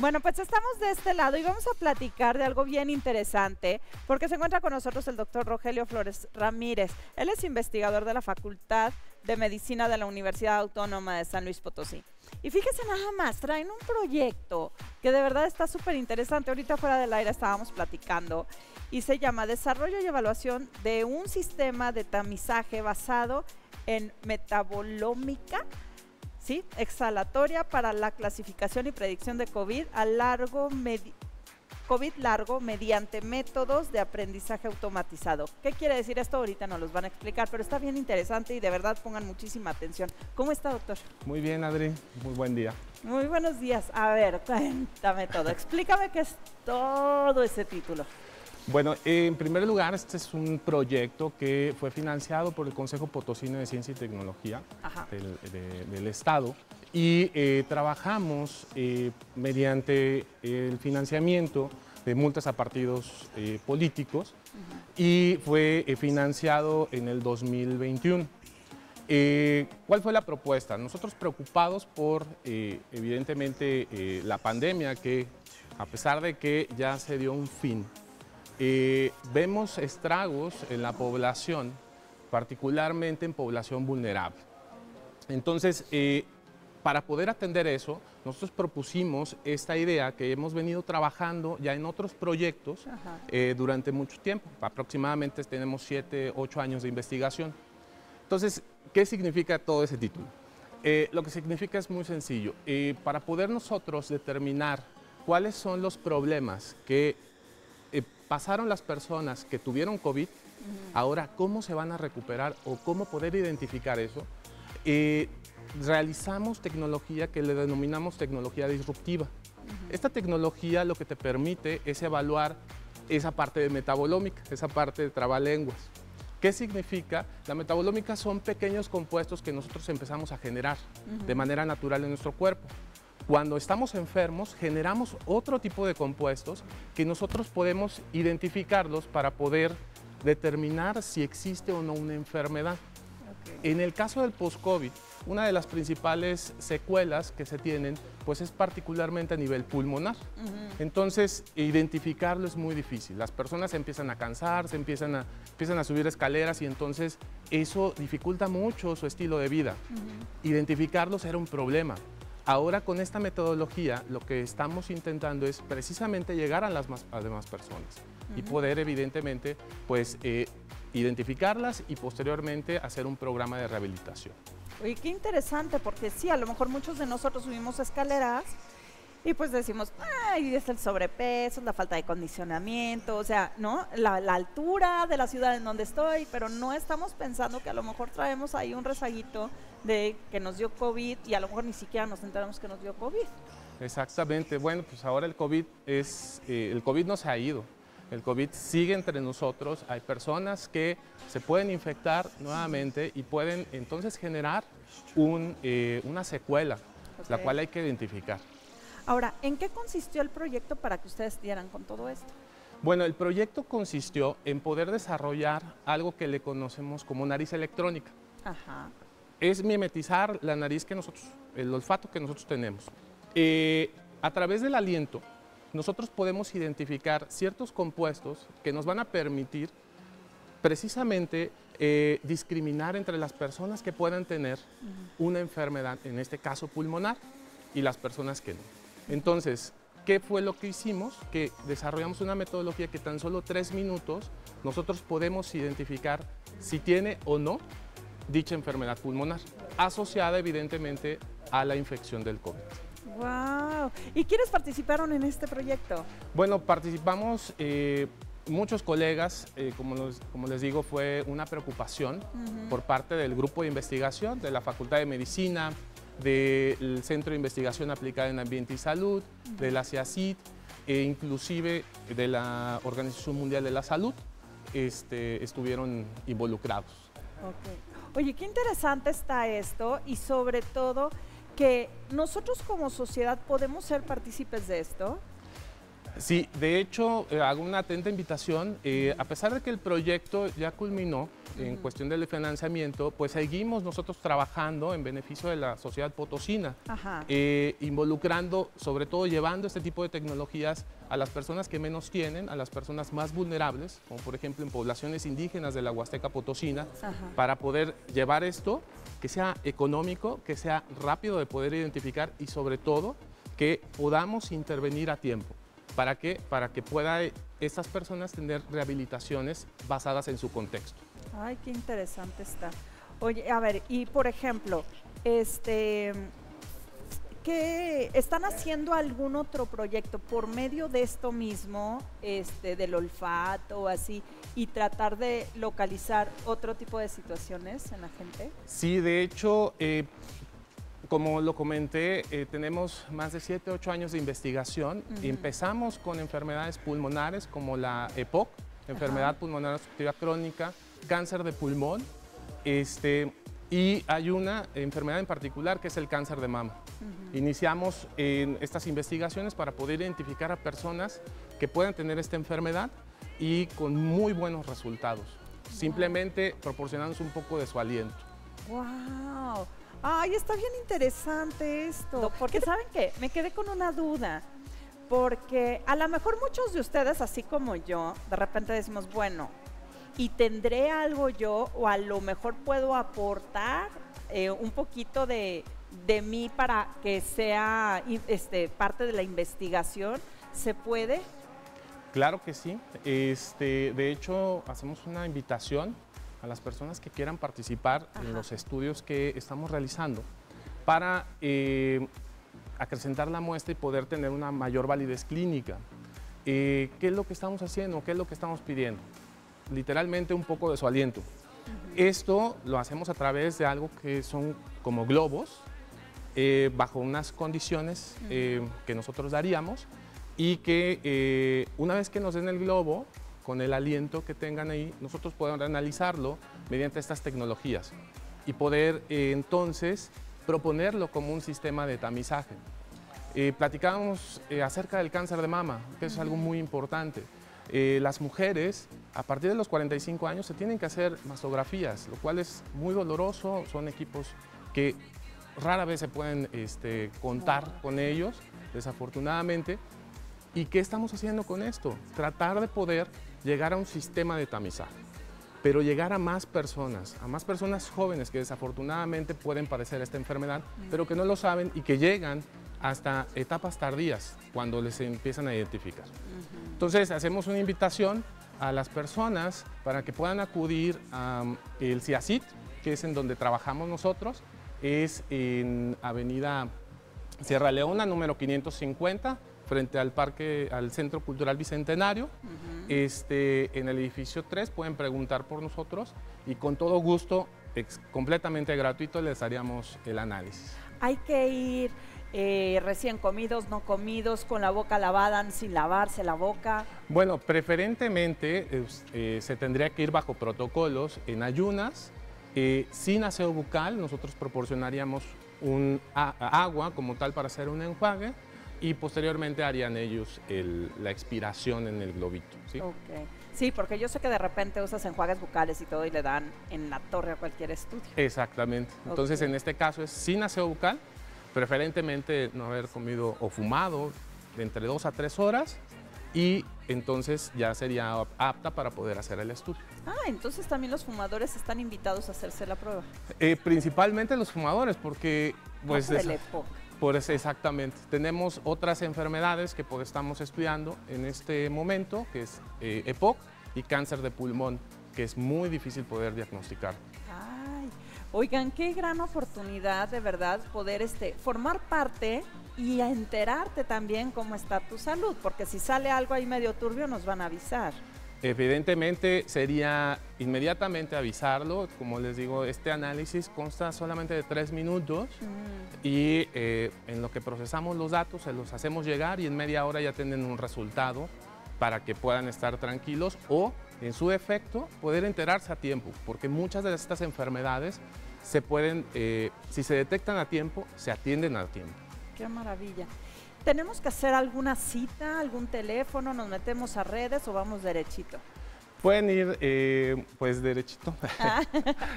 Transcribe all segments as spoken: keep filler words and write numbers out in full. Bueno, pues estamos de este lado y vamos a platicar de algo bien interesante porque se encuentra con nosotros el doctor Rogelio Flores Ramírez. Él es investigador de la Facultad de Medicina de la Universidad Autónoma de San Luis Potosí. Y fíjese nada más, traen un proyecto que de verdad está súper interesante. Ahorita fuera del aire estábamos platicando y se llama Desarrollo y Evaluación de un Sistema de Tamizaje basado en metabolómica, ¿sí?, exhalatoria para la clasificación y predicción de COVID a largo COVID largo mediante métodos de aprendizaje automatizado. ¿Qué quiere decir esto? Ahorita nos los van a explicar, pero está bien interesante y de verdad pongan muchísima atención. ¿Cómo está, doctor? Muy bien, Adri. Muy buen día. Muy buenos días. A ver, cuéntame todo. Explícame qué es todo ese título. Bueno, en primer lugar, este es un proyecto que fue financiado por el Consejo Potosino de Ciencia y Tecnología del, de, del Estado y eh, trabajamos eh, mediante el financiamiento de multas a partidos eh, políticos. Ajá. Y fue eh, financiado en el dos mil veintiuno. Eh, ¿Cuál fue la propuesta? Nosotros, preocupados por, eh, evidentemente, eh, la pandemia, que a pesar de que ya se dio un fin, Eh, vemos estragos en la población, particularmente en población vulnerable. Entonces, eh, para poder atender eso, nosotros propusimos esta idea que hemos venido trabajando ya en otros proyectos eh, durante mucho tiempo. Aproximadamente tenemos siete, ocho años de investigación. Entonces, ¿qué significa todo ese título? Eh, lo que significa es muy sencillo. Eh, para poder nosotros determinar cuáles son los problemas que Eh, pasaron las personas que tuvieron COVID, ahora cómo se van a recuperar o cómo poder identificar eso, eh, realizamos tecnología que le denominamos tecnología disruptiva. Uh-huh. Esta tecnología lo que te permite es evaluar esa parte de metabolómica, esa parte de trabalenguas. ¿Qué significa? La metabolómica son pequeños compuestos que nosotros empezamos a generar uh-huh. de manera natural en nuestro cuerpo. Cuando estamos enfermos, generamos otro tipo de compuestos que nosotros podemos identificarlos para poder determinar si existe o no una enfermedad. Okay. En el caso del post-COVID, una de las principales secuelas que se tienen, pues es particularmente a nivel pulmonar. Uh-huh. Entonces, identificarlo es muy difícil. Las personas empiezan a cansar, se empiezan a, empiezan a subir escaleras y entonces eso dificulta mucho su estilo de vida. Uh-huh. Identificarlos era un problema. Ahora, con esta metodología, lo que estamos intentando es precisamente llegar a las, más, a las demás personas uh-huh. y poder, evidentemente, pues, eh, identificarlas y posteriormente hacer un programa de rehabilitación. Oye, qué interesante, porque sí, a lo mejor muchos de nosotros subimos escaleras y pues decimos, ay, es el sobrepeso, la falta de condicionamiento, o sea, ¿no? La, la altura de la ciudad en donde estoy, pero no estamos pensando que a lo mejor traemos ahí un rezaguito de que nos dio COVID y a lo mejor ni siquiera nos enteramos que nos dio COVID. Exactamente. Bueno, pues ahora el COVID es, eh, el COVID no se ha ido. El COVID sigue entre nosotros. Hay personas que se pueden infectar nuevamente y pueden entonces generar un, eh, una secuela, okay. la cual hay que identificar. Ahora, ¿en qué consistió el proyecto para que ustedes dieran con todo esto? Bueno, el proyecto consistió en poder desarrollar algo que le conocemos como nariz electrónica. Ajá. Es mimetizar la nariz que nosotros, el olfato que nosotros tenemos. Eh, a través del aliento, nosotros podemos identificar ciertos compuestos que nos van a permitir precisamente eh, discriminar entre las personas que puedan tener uh-huh. una enfermedad, en este caso pulmonar, y las personas que no. Entonces, ¿qué fue lo que hicimos? Que desarrollamos una metodología que tan solo tres minutos nosotros podemos identificar si tiene o no dicha enfermedad pulmonar, asociada evidentemente a la infección del COVID. ¡Wow! ¿Y quiénes participaron en este proyecto? Bueno, participamos eh, muchos colegas, eh, como, los, como les digo, fue una preocupación uh-huh. por parte del grupo de investigación de la Facultad de Medicina, del Centro de Investigación Aplicada en Ambiente y Salud, de la CIACYT, e inclusive de la Organización Mundial de la Salud, este, estuvieron involucrados. Okay. Oye, qué interesante está esto y sobre todo que nosotros como sociedad podemos ser partícipes de esto. Sí, de hecho, eh, hago una atenta invitación. Eh, a pesar de que el proyecto ya culminó en uh-huh. cuestión del financiamiento, pues seguimos nosotros trabajando en beneficio de la sociedad potosina, eh, involucrando, sobre todo llevando este tipo de tecnologías a las personas que menos tienen, a las personas más vulnerables, como por ejemplo en poblaciones indígenas de la Huasteca Potosina, Ajá. para poder llevar esto, que sea económico, que sea rápido de poder identificar y sobre todo que podamos intervenir a tiempo. ¿Para qué? Para que puedan estas personas tener rehabilitaciones basadas en su contexto. Ay, qué interesante está. Oye, a ver, y por ejemplo, este, ¿qué están haciendo algún otro proyecto por medio de esto mismo, este, del olfato, así, y tratar de localizar otro tipo de situaciones en la gente? Sí, de hecho, eh, como lo comenté, eh, tenemos más de siete, ocho años de investigación. Uh-huh. Y empezamos con enfermedades pulmonares como la E P O C, enfermedad Ajá. pulmonar obstructiva crónica, cáncer de pulmón, este, y hay una enfermedad en particular que es el cáncer de mama. Uh-huh. Iniciamos eh, estas investigaciones para poder identificar a personas que puedan tener esta enfermedad y con muy buenos resultados, wow. simplemente proporcionándonos un poco de su aliento. ¡Wow! ¡Ay, está bien interesante esto! No, porque, ¿saben qué? Me quedé con una duda, porque a lo mejor muchos de ustedes, así como yo, de repente decimos, bueno, ¿y tendré algo yo o a lo mejor puedo aportar eh, un poquito de, de mí para que sea este, parte de la investigación? ¿Se puede? Claro que sí. Este, de hecho, hacemos una invitación a las personas que quieran participar Ajá. en los estudios que estamos realizando para eh, acrecentar la muestra y poder tener una mayor validez clínica. Eh, ¿Qué es lo que estamos haciendo? ¿Qué es lo que estamos pidiendo? Literalmente un poco de su aliento. Uh-huh. Esto lo hacemos a través de algo que son como globos, eh, bajo unas condiciones uh-huh. eh, que nosotros daríamos y que eh, una vez que nos den el globo, con el aliento que tengan ahí, nosotros podemos analizarlo mediante estas tecnologías y poder eh, entonces proponerlo como un sistema de tamizaje. Eh, platicábamos eh, acerca del cáncer de mama, que uh-huh. es algo muy importante. Eh, las mujeres, a partir de los cuarenta y cinco años, se tienen que hacer mastografías, lo cual es muy doloroso, son equipos que rara vez se pueden este, contar con ellos, desafortunadamente. ¿Y qué estamos haciendo con esto? Tratar de poder llegar a un sistema de tamizaje, pero llegar a más personas, a más personas jóvenes que desafortunadamente pueden padecer esta enfermedad, pero que no lo saben y que llegan hasta etapas tardías, cuando les empiezan a identificar. Uh-huh. Entonces, hacemos una invitación a las personas para que puedan acudir al um, CIACYT, que es en donde trabajamos nosotros, es en Avenida Sierra Leona, número quinientos cincuenta, frente al parque, al Centro Cultural Bicentenario. Uh-huh. Este, en el edificio tres pueden preguntar por nosotros y con todo gusto, ex, completamente gratuito, les haríamos el análisis. Hay que ir... Eh, recién comidos, no comidos, con la boca lavada, sin lavarse la boca. Bueno, preferentemente eh, eh, se tendría que ir bajo protocolos en ayunas, eh, sin aseo bucal. Nosotros proporcionaríamos un a, agua como tal para hacer un enjuague y posteriormente harían ellos el, la expiración en el globito. ¿Sí? Okay. Sí, porque yo sé que de repente usas enjuagues bucales y todo y le dan en la torre a cualquier estudio. Exactamente. Entonces, okay. en este caso es sin aseo bucal, preferentemente no haber comido o fumado de entre dos a tres horas y entonces ya sería apta para poder hacer el estudio. Ah, entonces también los fumadores están invitados a hacerse la prueba. Eh, principalmente los fumadores porque... pues es, por eso, exactamente. Tenemos otras enfermedades que pues, estamos estudiando en este momento, que es eh, E P O C y cáncer de pulmón, que es muy difícil poder diagnosticar. Ah. Oigan, qué gran oportunidad de verdad poder este, formar parte y enterarte también cómo está tu salud, porque si sale algo ahí medio turbio nos van a avisar. Evidentemente sería inmediatamente avisarlo, como les digo, este análisis consta solamente de tres minutos mm. y eh, en lo que procesamos los datos se los hacemos llegar y en media hora ya tienen un resultado para que puedan estar tranquilos o... en su efecto, poder enterarse a tiempo, porque muchas de estas enfermedades se pueden, eh, si se detectan a tiempo, se atienden a tiempo. qué maravilla. ¿Tenemos que hacer alguna cita, algún teléfono, nos metemos a redes o vamos derechito? Pueden ir eh, pues derechito, ah.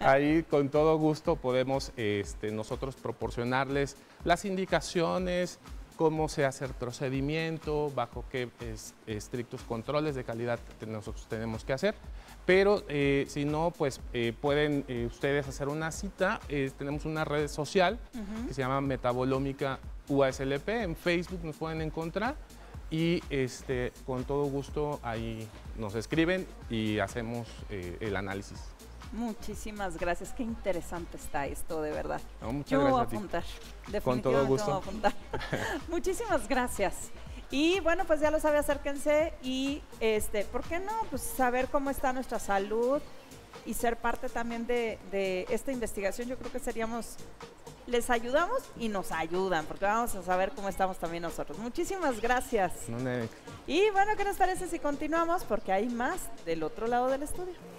Ahí con todo gusto podemos este, nosotros proporcionarles las indicaciones, cómo se hace el procedimiento, bajo qué es, estrictos controles de calidad que nosotros tenemos que hacer, pero eh, si no, pues eh, pueden eh, ustedes hacer una cita. Eh, tenemos una red social uh-huh. que se llama Metabolómica U A S L P, en Facebook nos pueden encontrar y este, con todo gusto ahí nos escriben y hacemos eh, el análisis. Muchísimas gracias, qué interesante está esto, de verdad. No, muchas yo gracias voy a apuntar, a ti. Definitivamente con todo gusto. Voy a apuntar. Muchísimas gracias. Y bueno, pues ya lo sabe, acérquense y, este, ¿por qué no? Pues saber cómo está nuestra salud y ser parte también de, de esta investigación. Yo creo que seríamos, les ayudamos y nos ayudan, porque vamos a saber cómo estamos también nosotros. Muchísimas gracias. No, no. Y bueno, ¿qué nos parece si continuamos? Porque hay más del otro lado del estudio.